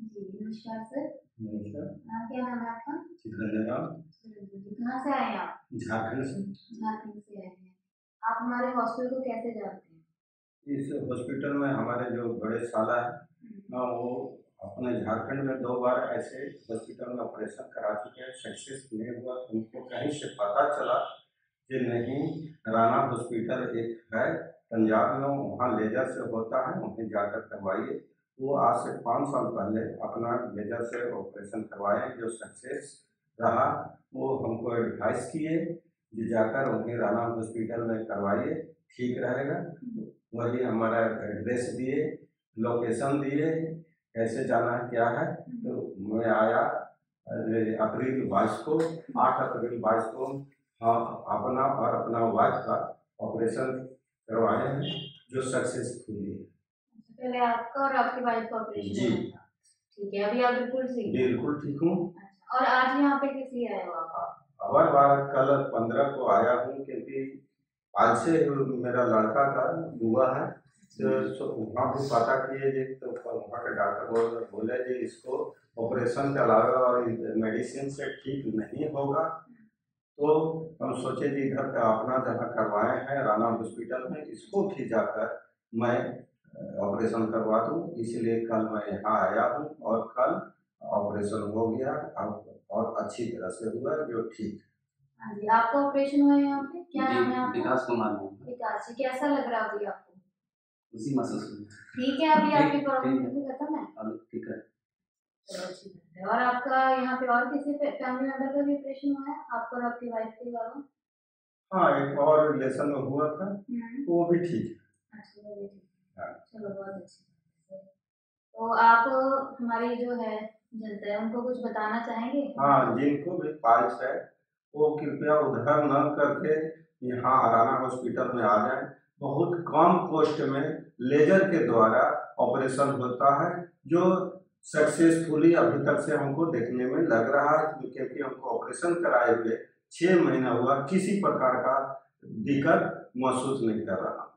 जी नमस्कार सर। नमस्कार, क्या नाम है आपका? कहाँ से आए आप? झारखंड से। झारखंड से आए हैं आप। हमारे हॉस्पिटल को कैसे जानते हैं? इस हॉस्पिटल में हमारे जो बड़े साला है वो अपने झारखंड में 2 बार ऐसे हॉस्पिटल में ऑपरेशन करा चुके हैं, सक्सेस नहीं हुआ। उनको कहीं से पता चला कि नहीं, राना हॉस्पिटल एक है पंजाब में, वहाँ लेजर से होता है, उन्हें जाकर करवाइए। वो आज से 5 साल पहले अपना लेजर से ऑपरेशन करवाए जो सक्सेस रहा। वो हमको एडवाइस किए जो जाकर उन्हें राना हॉस्पिटल में करवाइए, ठीक रहेगा। वही हमारा एड्रेस दिए, लोकेशन दिए, कैसे जाना है क्या है। तो मैं आया आठ अप्रैल 22 को अपना और अपना वाइफ का ऑपरेशन करवाए हैं जो सक्सेसफुल है। पहले आपका और आपकी वाइफ का ऑपरेशन था, ठीक है? अभी आप बिल्कुल ठीक? बिल्कुल ठीक हूँ। और आज यहाँ पे किस लिए आए हो आप? और बार कल 15 को आया हूँ क्योंकि आज से मेरा लड़का का हुआ है। तो वहाँ भी पता किए तो वहाँ के डॉक्टर बोले जी इसको ऑपरेशन के अलावा और मेडिसिन से ठीक नहीं होगा। तो हम सोचे जी इधर का अपना जहाँ करवाए हैं राना हॉस्पिटल में, इसको भी जाकर मैं ऑपरेशन करवा दूँ, इसलिए कल मैं यहाँ आया हूँ। और कल ऑपरेशन हो गया और अच्छी तरह से हुआ जो ठीक। हाँ जी, आपका ऑपरेशन हुआ यहाँ पे? क्या नाम है आपका? विकास कुमार। विकास जी, कैसा लग रहा है आपको? उसी महसूस ठीक है अभी आपकी प्रॉब्लम खत्म है? अब ठीक है, चलो अच्छी बात है। और आपका यहाँ पे और किसी फैमिली मेंबर का भी ऑपरेशन हुआ है आपको और आपकी वाइफ के अलावा? हाँ, एक और रिलेशन में हुआ था, वो भी ठीक है। अच्छा, वो भी ठीक है, चलो बहुत अच्छी बात है। तो आप हमारी जो है जनता है उनको कुछ बताना चाहेंगे? हाँ, जिनको भी पास है वो कृपया उधर न करके यहाँ राना हॉस्पिटल में आ जाए। बहुत कम कॉस्ट में लेजर के द्वारा ऑपरेशन होता है जो सक्सेसफुली अभी तक से हमको देखने में लग रहा है, क्योंकि हमको ऑपरेशन कराए हुए 6 महीना हुआ, किसी प्रकार का दिक्कत महसूस नहीं कर रहा।